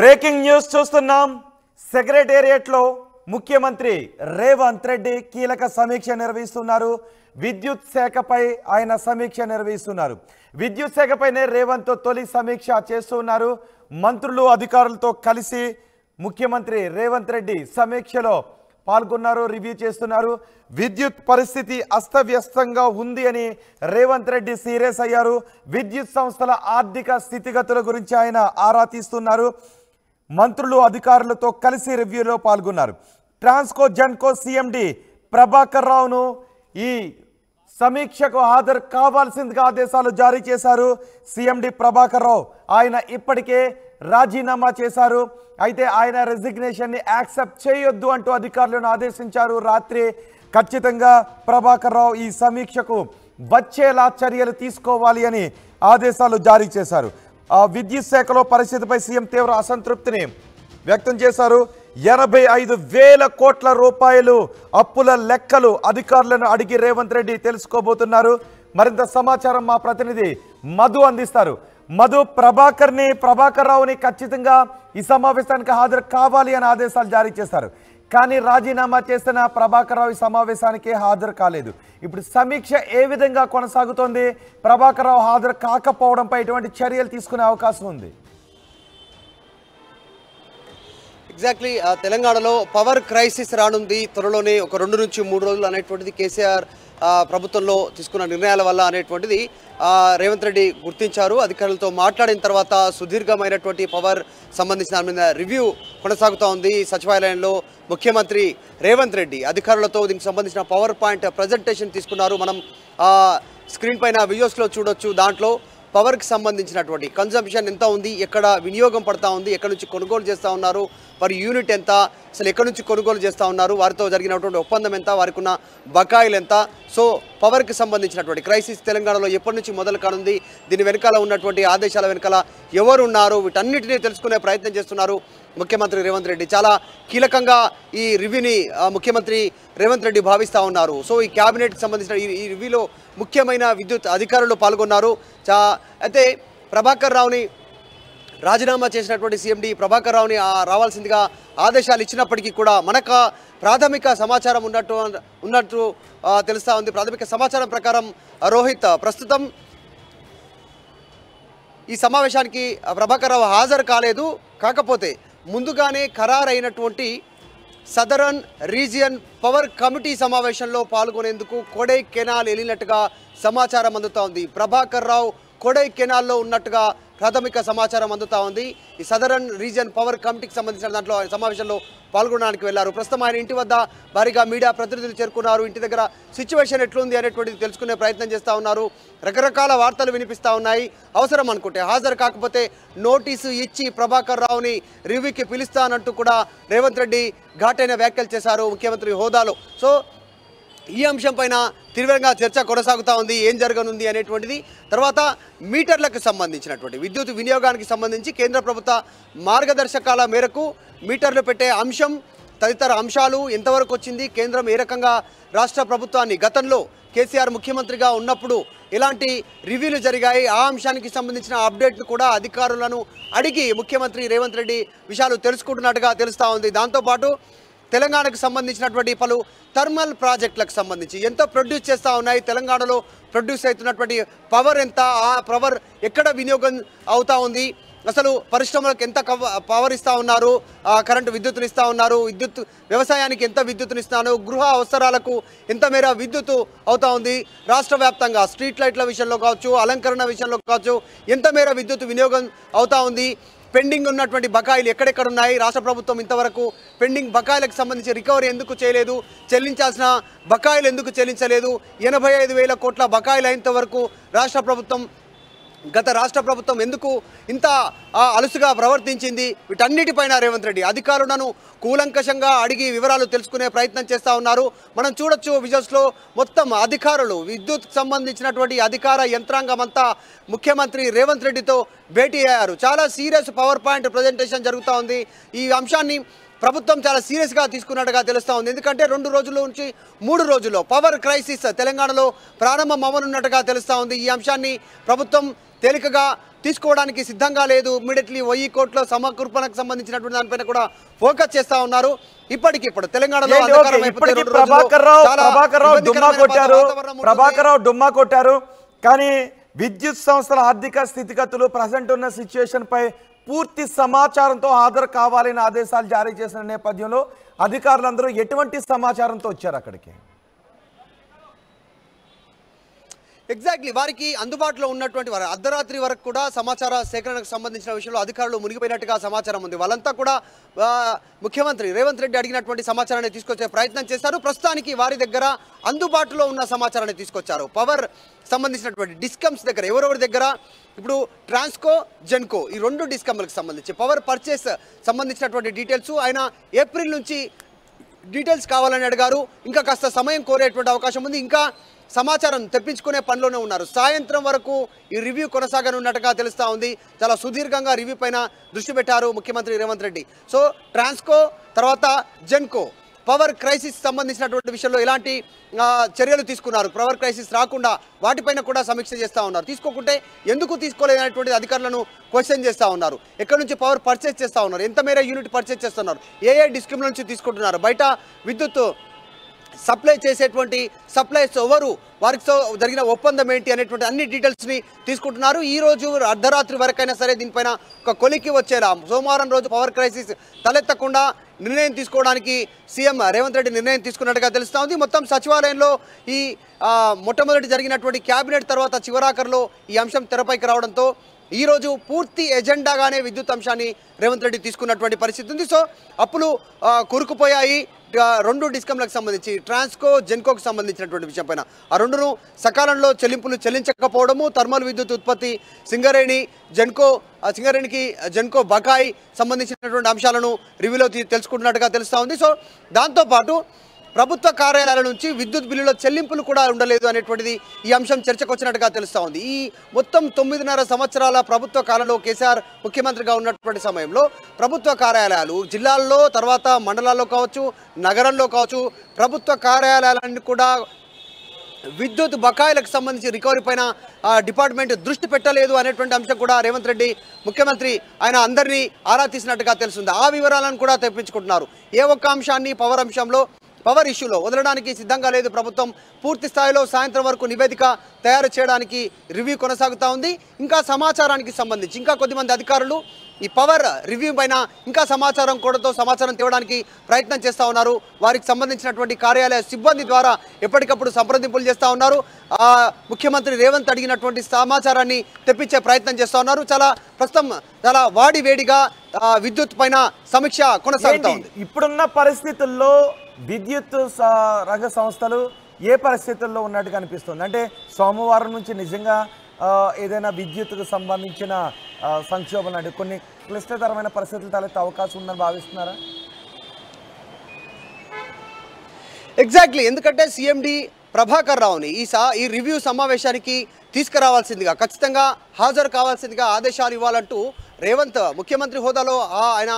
Breaking news చూస్తున్నాం. Secretariat లో ముఖ్యమంత్రి రేవంత్ రెడ్డి కీలక సమీక్ష నిర్వహిస్తున్నారు. విద్యుత్ శాఖపై ఆయన సమీక్ష నిర్వహిస్తున్నారు. విద్యుత్ శాఖపైనే రేవంత్ తొలి సమీక్ష చేస్తున్నారు. మంత్రులు అధికారులతో కలిసి ముఖ్యమంత్రి రేవంత్ రెడ్డి సమీక్షలో పాల్గొన్నారు, రివ్యూ చేస్తున్నారు. విద్యుత్ పరిస్థితి అస్తవ్యస్తంగా ఉంది అని రేవంత్ రెడ్డి సీరియస్ అయ్యారు. విద్యుత్ సంస్థల ఆర్థిక స్థితిగతుల గురించి ఆయన ఆరా తీస్తున్నారు. మంత్రులు అధికారులతో కలిసి రివ్యూలో పాల్గొన్నారు. ట్రాన్స్కో జెన్కో సీఎండి ప్రభాకర్ రావును ఈ సమీక్షకు హాజరు కావాల్సిందిగా ఆదేశాలు జారీ చేశారు. సీఎండి ప్రభాకర్ రావు ఆయన ఇప్పటికే రాజీనామా చేశారు. అయితే ఆయన రెసిగ్నేషన్ ని యాక్సెప్ట్ చేయొద్దు అంటూ అధికారులను ఆదేశించారు. రాత్రి ఖచ్చితంగా ప్రభాకర్ రావు ఈ సమీక్షకు వచ్చేలా చర్యలు తీసుకోవాలి అని ఆదేశాలు జారీ చేశారు. విద్యుత్ శాఖలో పరిస్థితిపై సీఎం తీవ్ర అసంతృప్తిని వ్యక్తం చేశారు. 85,000 కోట్ల రూపాయలు అప్పుల లెక్కలు అధికారులను అడిగి రేవంత్ రెడ్డి తెలుసుకోబోతున్నారు. మరింత సమాచారం మా ప్రతినిధి మధు అందిస్తారు. మధు, ప్రభాకర్ రావుని ఖచ్చితంగా ఈ సమావేశానికి హాజరు కావాలి అని ఆదేశాలు జారీ చేశారు. కానీ రాజీనామా చేసిన ప్రభాకర్ రావు ఈ సమావేశానికి హాజరు కాలేదు. ఇప్పుడు సమీక్ష ఏ విధంగా కొనసాగుతోంది? ప్రభాకర్ రావు హాజరు కాకపోవడంపై ఎటువంటి చర్యలు తీసుకునే అవకాశం ఉంది? ఎగ్జాక్ట్లీ తెలంగాణలో పవర్ క్రైసిస్ రానుంది. త్వరలోనే ఒక 2 నుంచి 3 రోజులు అనేటువంటిది కేసీఆర్ ప్రభుత్వంలో తీసుకున్న నిర్ణయాల వల్ల అనేటువంటిది రేవంత్ రెడ్డి గుర్తించారు. అధికారులతో మాట్లాడిన తర్వాత సుదీర్ఘమైనటువంటి పవర్ సంబంధించిన దాని మీద రివ్యూ కొనసాగుతూ ఉంది. సచివాలయంలో ముఖ్యమంత్రి రేవంత్ రెడ్డి అధికారులతో దీనికి సంబంధించిన పవర్ పాయింట్ ప్రజెంటేషన్ తీసుకున్నారు. మనం స్క్రీన్ పైన వీడియోస్లో చూడొచ్చు. దాంట్లో పవర్కి సంబంధించినటువంటి కన్జంప్షన్ ఎంత ఉంది, ఎక్కడ వినియోగం పడతా ఉంది, ఎక్కడి నుంచి కొనుగోలు చేస్తూ ఉన్నారు, వారి యూనిట్ ఎంత, అసలు ఎక్కడి నుంచి కొనుగోలు చేస్తూ ఉన్నారు, వారితో జరిగినటువంటి ఒప్పందం ఎంత, వారికి ఉన్న బకాయిలు ఎంత. సో పవర్కి సంబంధించినటువంటి క్రైసిస్ తెలంగాణలో ఎప్పటి నుంచి మొదలు కానుంది, దీని వెనకాల ఉన్నటువంటి ఆదేశాల వెనకాల ఎవరున్నారు, వీటన్నిటినీ తెలుసుకునే ప్రయత్నం చేస్తున్నారు ముఖ్యమంత్రి రేవంత్ రెడ్డి. చాలా కీలకంగా ఈ రివ్యూని ముఖ్యమంత్రి రేవంత్ రెడ్డి భావిస్తూ ఉన్నారు. సో ఈ క్యాబినెట్కి సంబంధించిన ఈ రివ్యూలో ముఖ్యమైన విద్యుత్ అధికారులు పాల్గొన్నారు. అయితే ప్రభాకర్ రావుని రాజీనామా చేసినటువంటి సీఎండి ప్రభాకర్ రావుని రావాల్సిందిగా ఆదేశాలు ఇచ్చినప్పటికీ కూడా మనకు ప్రాథమిక సమాచారం ఉన్నట్టు తెలుస్తూ ఉంది. ప్రాథమిక సమాచారం ప్రకారం రోహిత్, ప్రస్తుతం ఈ సమావేశానికి ప్రభాకర్ రావు హాజరు కాలేదు. కాకపోతే ముందుగానే ఖరారైనటువంటి సదరన్ రీజియన్ పవర్ కమిటీ సమావేశంలో పాల్గొనేందుకు కొడై కెనాల్ వెళ్ళినట్టుగా సమాచారం అందుతూ ఉంది. ప్రభాకర్ రావు కొడై కెనాల్లో ఉన్నట్టుగా ప్రాథమిక సమాచారం అందుతూ ఉంది. ఈ సదరన్ రీజియన్ పవర్ కమిటీకి సంబంధించిన దాంట్లో సమావేశంలో పాల్గొనడానికి వెళ్లారు. ప్రస్తుతం ఆయన ఇంటి వద్ద భారీగా మీడియా ప్రతినిధులు చేరుకున్నారు. ఇంటి దగ్గర సిచ్యువేషన్ ఎట్లుంది అనేటువంటిది తెలుసుకునే ప్రయత్నం చేస్తూ ఉన్నారు. రకరకాల వార్తలు వినిపిస్తూ ఉన్నాయి. అవసరం అనుకుంటే హాజరు కాకపోతే నోటీసు ఇచ్చి ప్రభాకర్ రావుని రివ్యూకి పిలుస్తానంటూ కూడా రేవంత్ రెడ్డి ఘాటైన వ్యాఖ్యలు చేశారు ముఖ్యమంత్రి హోదాలో. సో ఈ అంశం పైన తీవ్రంగా చర్చ కొనసాగుతూ ఉంది. ఏం జరగనుంది అనేటువంటిది. తర్వాత మీటర్లకు సంబంధించినటువంటి విద్యుత్ వినియోగానికి సంబంధించి కేంద్ర ప్రభుత్వ మార్గదర్శకాల మేరకు మీటర్లు పెట్టే అంశం, తదితర అంశాలు ఎంతవరకు వచ్చింది, కేంద్రం ఏ రకంగా రాష్ట్ర ప్రభుత్వాన్ని గతంలో కేసీఆర్ ముఖ్యమంత్రిగా ఉన్నప్పుడు ఎలాంటి రివ్యూలు జరిగాయి, ఆ అంశానికి సంబంధించిన అప్డేట్ను కూడా అధికారులను అడిగి ముఖ్యమంత్రి రేవంత్ రెడ్డి విషయాలు తెలుసుకుంటున్నట్టుగా తెలుస్తూ ఉంది. దాంతోపాటు తెలంగాణకు సంబంధించినటువంటి పలు థర్మల్ ప్రాజెక్టులకు సంబంధించి ఎంత ప్రొడ్యూస్ చేస్తూ ఉన్నాయి, తెలంగాణలో ప్రొడ్యూస్ అవుతున్నటువంటి పవర్ ఎంత, ఆ పవర్ ఎక్కడ వినియోగం అవుతూ ఉంది, అసలు పరిశ్రమలకు ఎంత పవర్ ఇస్తూ ఉన్నారు, కరెంటు విద్యుత్తును ఇస్తూ ఉన్నారు, విద్యుత్ వ్యవసాయానికి ఎంత విద్యుత్తును ఇస్తున్నారు, గృహ అవసరాలకు ఎంత మేర విద్యుత్తు అవుతూ ఉంది, రాష్ట్ర వ్యాప్తంగా స్ట్రీట్ లైట్ల విషయంలో కావచ్చు, అలంకరణ విషయంలో కావచ్చు ఎంత మేర విద్యుత్ వినియోగం అవుతూ ఉంది, పెండింగ్ ఉన్నటువంటి బకాయిలు ఎక్కడెక్కడ ఉన్నాయి, రాష్ట్ర ప్రభుత్వం ఇంతవరకు పెండింగ్ బకాయిలకు సంబంధించి రికవరీ ఎందుకు చేయలేదు, చెల్లించాల్సిన బకాయిలు ఎందుకు చెల్లించలేదు, 85,000 కోట్ల బకాయిలు అయినంత వరకు రాష్ట్ర ప్రభుత్వం గత ప్రభుత్వం ఎందుకు ఇంత అలసుగా ప్రవర్తించింది, వీటన్నిటిపైన రేవంత్ రెడ్డి అధికారులను కూలంకషంగా అడిగి వివరాలు తెలుసుకునే ప్రయత్నం చేస్తూ ఉన్నారు. మనం చూడొచ్చు విజువల్స్లో మొత్తం అధికారులు, విద్యుత్ సంబంధించినటువంటి అధికార యంత్రాంగం అంతా ముఖ్యమంత్రి రేవంత్ రెడ్డితో భేటీ అయ్యారు. చాలా సీరియస్ పవర్ పాయింట్ ప్రజెంటేషన్ జరుగుతూ ఉంది. ఈ అంశాన్ని ప్రభుత్వం చాలా సీరియస్గా తీసుకున్నట్టుగా తెలుస్తూ ఉంది. ఎందుకంటే 2 రోజుల నుంచి 3 రోజుల్లో పవర్ క్రైసిస్ తెలంగాణలో ప్రారంభం అవ్వనున్నట్టుగా తెలుస్తూ ఉంది. ఈ అంశాన్ని ప్రభుత్వం తేలికగా తీసుకోవడానికి సిద్ధంగా లేదు। ఇమిడియట్లీ 1000 కోట్ల సమకూర్పణకు సంబంధించినటువంటి దానిపైన కూడా ఫోకస్ చేస్తా ఉన్నారు। ఇప్పటికిప్పుడు తెలంగాణలో అంధకారం అయిపోయింది। ప్రభాకర్ రావు డుమ్మా కొట్టారు కానీ విద్యుత్ సంస్థల ఆర్థిక స్థితిగతులు ప్రెజెంట్ ఉన్న సిచువేషన్ పై పూర్తి సమాచారంతో హాజరు కావాలని ఆదేశాలు జారీ చేసిన నేపథ్యంలో అధికారులందరూ ఎటువంటి సమాచారంతో వచ్చారు అక్కడికి? ఎగ్జాక్ట్లీ వారికి అందుబాటులో ఉన్నటువంటి వారు అర్ధరాత్రి వరకు కూడా సమాచార సేకరణకు సంబంధించిన విషయంలో అధికారులు మునిగిపోయినట్టుగా సమాచారం ఉంది। వాళ్ళంతా కూడా ముఖ్యమంత్రి రేవంత్ రెడ్డి అడిగినటువంటి సమాచారాన్ని తీసుకొచ్చే ప్రయత్నం చేశారు। ప్రస్తుతానికి వారి దగ్గర అందుబాటులో ఉన్న సమాచారాన్ని తీసుకొచ్చారు। పవర్ సంబంధించినటువంటి డిస్కమ్స్ దగ్గర ఎవరెవరి దగ్గర ఇప్పుడు ట్రాన్స్కో జెన్కో ఈ రెండు డిస్కమ్లకు సంబంధించి పవర్ పర్చేస్ సంబంధించినటువంటి డీటెయిల్స్ ఆయన ఏప్రిల్ నుంచి డీటెయిల్స్ కావాలని అడిగారు। ఇంకా కాస్త సమయం కోరేటువంటి అవకాశం ఉంది। ఇంకా సమాచారం తెప్పించుకునే పనిలోనే ఉన్నారు। సాయంత్రం వరకు ఈ రివ్యూ కొనసాగనున్నట్టుగా తెలుస్తూ ఉంది। చాలా సుదీర్ఘంగా రివ్యూ పైన దృష్టి పెట్టారు ముఖ్యమంత్రి రేవంత్ రెడ్డి। సో ట్రాన్స్కో తర్వాత జెన్కో పవర్ క్రైసిస్ సంబంధించినటువంటి విషయంలో ఎలాంటి చర్యలు తీసుకున్నారు, పవర్ క్రైసిస్ రాకుండా వాటిపైన కూడా సమీక్ష చేస్తూ ఉన్నారు। తీసుకోకుంటే ఎందుకు తీసుకోలేదనేటువంటి అధికారులను క్వశ్చన్ చేస్తూ ఉన్నారు। ఎక్కడి నుంచి పవర్ పర్చేస్ చేస్తూ ఉన్నారు, ఎంత మేర యూనిట్ పర్చేస్ చేస్తున్నారు, ఏ ఏ డిస్ట్రిక్ట్ల నుంచి తీసుకుంటున్నారు, బయట విద్యుత్ సప్లై చేసేటువంటి సప్లైస్ ఎవరు, వారితో జరిగిన ఒప్పందం ఏంటి అనేటువంటి అన్ని డీటెయిల్స్ని తీసుకుంటున్నారు। ఈ రోజు అర్ధరాత్రి వరకైనా సరే దీనిపైన ఒక కొలికి వచ్చేలా సోమవారం రోజు పవర్ క్రైసిస్ తలెత్తకుండా నిర్ణయం తీసుకోవడానికి సీఎం రేవంత్ రెడ్డి నిర్ణయం తీసుకున్నట్టుగా తెలుస్తూ ఉంది। మొత్తం సచివాలయంలో ఈ మొట్టమొదటి జరిగినటువంటి క్యాబినెట్ తర్వాత చివరాఖరులో ఈ అంశం తెరపైకి రావడంతో ఈ రోజు పూర్తి ఎజెండాగానే విద్యుత్ అంశాన్ని రేవంత్ రెడ్డి తీసుకున్నటువంటి పరిస్థితి ఉంది। సో అప్పులు కూరుకుపోయాయి రెండు డిస్కంలకు సంబంధించి ట్రాన్స్కో జెన్కోకు సంబంధించినటువంటి విషయం పైన ఆ రెండును సకాలంలో చెల్లింపులు చెల్లించకపోవడము, థర్మల్ విద్యుత్ ఉత్పత్తి సింగరేణికి జెన్కో బకాయి సంబంధించినటువంటి అంశాలను రివ్యూలో తెలుసుకుంటున్నట్టుగా తెలుస్తూ ఉంది। సో దాంతోపాటు ప్రభుత్వ కార్యాలయాల నుంచి విద్యుత్ బిల్లుల చెల్లింపులు కూడా ఉండలేదు అనేటువంటిది ఈ అంశం చర్చకు వచ్చినట్టుగా తెలుస్తూ ఉంది। ఈ మొత్తం 9.5 సంవత్సరాల ప్రభుత్వ కాలంలో కేసీఆర్ ముఖ్యమంత్రిగా ఉన్నటువంటి సమయంలో ప్రభుత్వ కార్యాలయాలు జిల్లాల్లో తర్వాత మండలాల్లో కావచ్చు నగరంలో కావచ్చు ప్రభుత్వ కార్యాలయాలన్నీ కూడా విద్యుత్ బకాయిలకు సంబంధించి రికవరీ పైన డిపార్ట్మెంట్ దృష్టి పెట్టలేదు అనేటువంటి అంశం కూడా రేవంత్ రెడ్డి ముఖ్యమంత్రి ఆయన అందరినీ ఆరా తీసినట్టుగా తెలుస్తుంది। ఆ వివరాలను కూడా తెప్పించుకుంటున్నారు। ఏ ఒక్క అంశాన్ని పవర్ ఇష్యూలో వదలడానికి సిద్ధంగా లేదు ప్రభుత్వం। పూర్తి స్థాయిలో సాయంత్రం వరకు నివేదిక తయారు చేయడానికి రివ్యూ కొనసాగుతూ ఉంది। ఇంకా సమాచారానికి సంబంధించి ఇంకా కొద్దిమంది అధికారులు ఈ పవర్ రివ్యూ పైన ఇంకా సమాచారం కూడాతో సమాచారం తేవడానికి ప్రయత్నం చేస్తూ ఉన్నారు। వారికి సంబంధించినటువంటి కార్యాలయ సిబ్బంది ద్వారా ఎప్పటికప్పుడు సంప్రదింపులు చేస్తూ ఉన్నారు। ముఖ్యమంత్రి రేవంత్ అడిగినటువంటి సమాచారాన్ని తెప్పించే ప్రయత్నం చేస్తూ ఉన్నారు। ప్రస్తుతం చాలా వాడి వేడిగా విద్యుత్ పైన సమీక్ష కొనసాగుతూ ఉంది। ఇప్పుడున్న పరిస్థితుల్లో విద్యుత్ రంగ సంస్థలు ఏ పరిస్థితుల్లో ఉన్నట్టుగా అనిపిస్తుంది? అంటే సోమవారం నుంచి నిజంగా ఏదైనా విద్యుత్కు సంబంధించిన సంక్షోభం లాంటి కొన్ని క్లిష్టతరమైన పరిస్థితులు తలెత్తే అవకాశం ఉందని భావిస్తున్నారా? ఎగ్జాక్ట్లీ, ఎందుకంటే సీఎండి ప్రభాకర్ రావుని ఈ రివ్యూ సమావేశానికి తీసుకురావాల్సిందిగా ఖచ్చితంగా హాజరు కావాల్సిందిగా ఆదేశాలు ఇవ్వాలంటూ రేవంత్ ముఖ్యమంత్రి హోదాలో ఆయన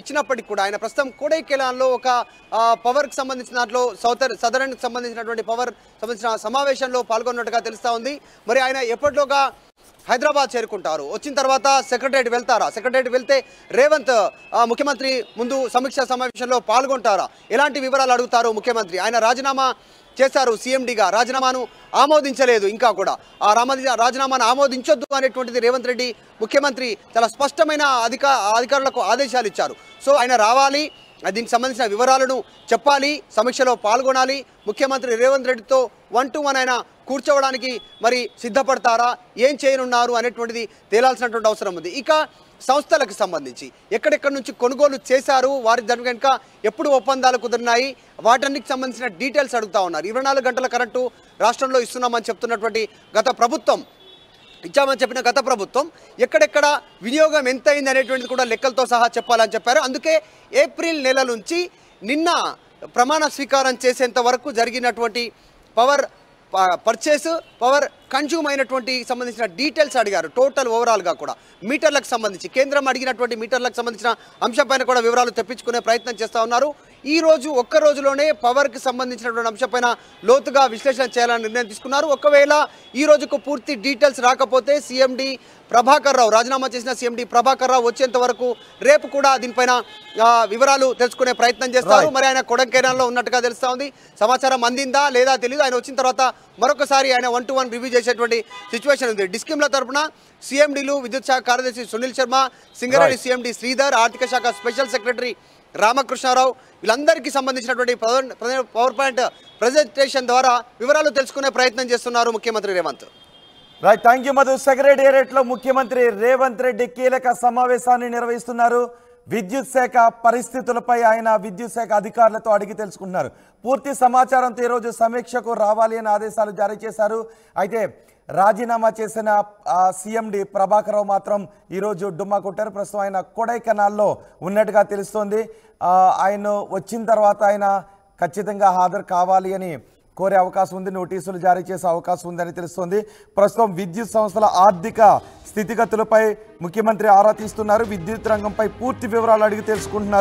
ఇచ్చినప్పటికీ కూడా ఆయన ప్రస్తుతం కోడైకెలాన్లో ఒక పవర్కి సంబంధించిన దాంట్లో సదరన్కి సంబంధించినటువంటి పవర్ సంబంధించిన సమావేశంలో పాల్గొన్నట్టుగా తెలుస్తూ ఉంది। మరి ఆయన ఎప్పటిలోగా హైదరాబాద్ చేరుకుంటారు, వచ్చిన తర్వాత సెక్రటరేట్ వెళ్తారా, సెక్రటరేట్ వెళ్తే రేవంత్ ముఖ్యమంత్రి ముందు సమీక్షా సమావేశంలో పాల్గొంటారా, ఎలాంటి వివరాలు అడుగుతారు ముఖ్యమంత్రి? ఆయన రాజీనామా చేశారు సీఎండీగా, రాజీనామాను ఆమోదించలేదు ఇంకా కూడా। ఆ రాజీనామాను ఆమోదించొద్దు అనేటువంటిది రేవంత్ రెడ్డి ముఖ్యమంత్రి చాలా స్పష్టమైన అధికారులకు ఆదేశాలు ఇచ్చారు। సో ఆయన రావాలి, దీనికి సంబంధించిన వివరాలను చెప్పాలి, సమీక్షలో పాల్గొనాలి, ముఖ్యమంత్రి రేవంత్ రెడ్డితో 1-to-1 ఆయన కూర్చోవడానికి మరి సిద్ధపడతారా, ఏం చేయనున్నారు అనేటువంటిది తేలాల్సినటువంటి అవసరం ఉంది। ఇక సంస్థలకు సంబంధించి ఎక్కడెక్కడి నుంచి కొనుగోలు చేశారు, వారి దాని కనుక ఎప్పుడు ఒప్పందాలు కుదిరినాయి, వాటన్నిటికి సంబంధించిన డీటెయిల్స్ అడుగుతా ఉన్నారు। 24 గంటల కరెంటు రాష్ట్రంలో ఇస్తున్నామని చెప్తున్నటువంటి గత ప్రభుత్వం ఎక్కడెక్కడ వినియోగం ఎంత అయింది అనేటువంటిది కూడా లెక్కలతో సహా చెప్పాలని చెప్పారు। అందుకే ఏప్రిల్ నెల నుంచి నిన్న ప్రమాణ స్వీకారం చేసేంత వరకు జరిగినటువంటి పవర్ పర్చేస్ పవర్ कंज्यूम अयिनटुवंटि संबंधिंचिन डीटेल्स अडिगारु टोटल ओवराल गा कूडा मीटर्लकु संबंधिंचि केंद्रम अडिगिनटुवंटि मीटर्लकु संबंधिंचिन अंशंपैन कूडा विवरालु तेप्पिंचुकुने प्रयत्नं चेस्ता उन्नारु। ई रोजु ఒక్క రోజులోనే పవర్ కి సంబంధించినటువంటి అంశంపైన లోతుగా విశ్లేషణ చేయాలని నిర్ణయం తీసుకున్నారు। ఒకవేళ ఈ రోజుకు పూర్తి డీటెయిల్స్ రాకపోతే సీఎండీ ప్రభాకర్ రావు రాజీనామా చేసిన సీఎండీ ప్రభాకర్ రావు వచ్చేంత వరకు రేపు కూడా దీనిపైన వివరాలు తెలుసుకునే ప్రయత్నం చేస్తారు। మరి ఆయన కొడంకేనాల్లో ఉన్నట్టుగా తెలుస్తోంది, సమాచారం అందిందా లేదా తెలియదు। ఆయన వచ్చిన తర్వాత మరొకసారి ఆయన 1-to-1 రివ్యూ చేసేటువంటి సిచువేషన్ ఉంది। డిస్కిమ్ల తరపున సీఎండీలు విద్యుత్ శాఖ కార్యదర్శి సునీల్ శర్మ, సింగరేణి సీఎండీ శ్రీధర్, ఆర్థిక శాఖ స్పెషల్ సెక్రటరీ రామకృష్ణారావు వీళ్ళందరికీ సంబంధించినటువంటి పవర్ పాయింట్ ప్రెజెంటేషన్ ద్వారా వివరాలు తెలుసుకునే ప్రయత్నం చేస్తున్నారు ముఖ్యమంత్రి Revanth. Right, thank you Madhu. Secretariat లో ముఖ్యమంత్రి రేవంత్ రెడ్డి కీలక సమావేశాన్ని నిర్వహిస్తున్నారు। విద్యుత్ శాఖ పరిస్థితులపై ఆయన విద్యుత్ శాఖ అధికారులతో అడిగి తెలుసుకున్నారు। పూర్తి సమాచారంతో ఈ రోజు సమీక్షకు రావాలి అని ఆదేశాలు జారీ చేశారు। అయితే రాజీనామా చేసిన సీఎండి ప్రభాకర్ రావు మాత్రం ఈరోజు డుమ్మా కొట్టారు। ప్రస్తుతం ఆయన కొడైకెనాల్లో ఉన్నట్టుగా తెలుస్తోంది। ఆయన వచ్చిన తర్వాత ఆయన ఖచ్చితంగా హాజరు కావాలి అని కోరే అవకాశం ఉంది, నోటీసులు జారీ చేసే అవకాశం ఉందని తెలుస్తోంది। ప్రస్తుతం విద్యుత్ సంస్థల ఆర్థిక స్థితిగతులపై ముఖ్యమంత్రి ఆరా తీస్తున్నారు, విద్యుత్ రంగంపై పూర్తి వివరాలు అడిగి తెలుసుకుంటున్నారు।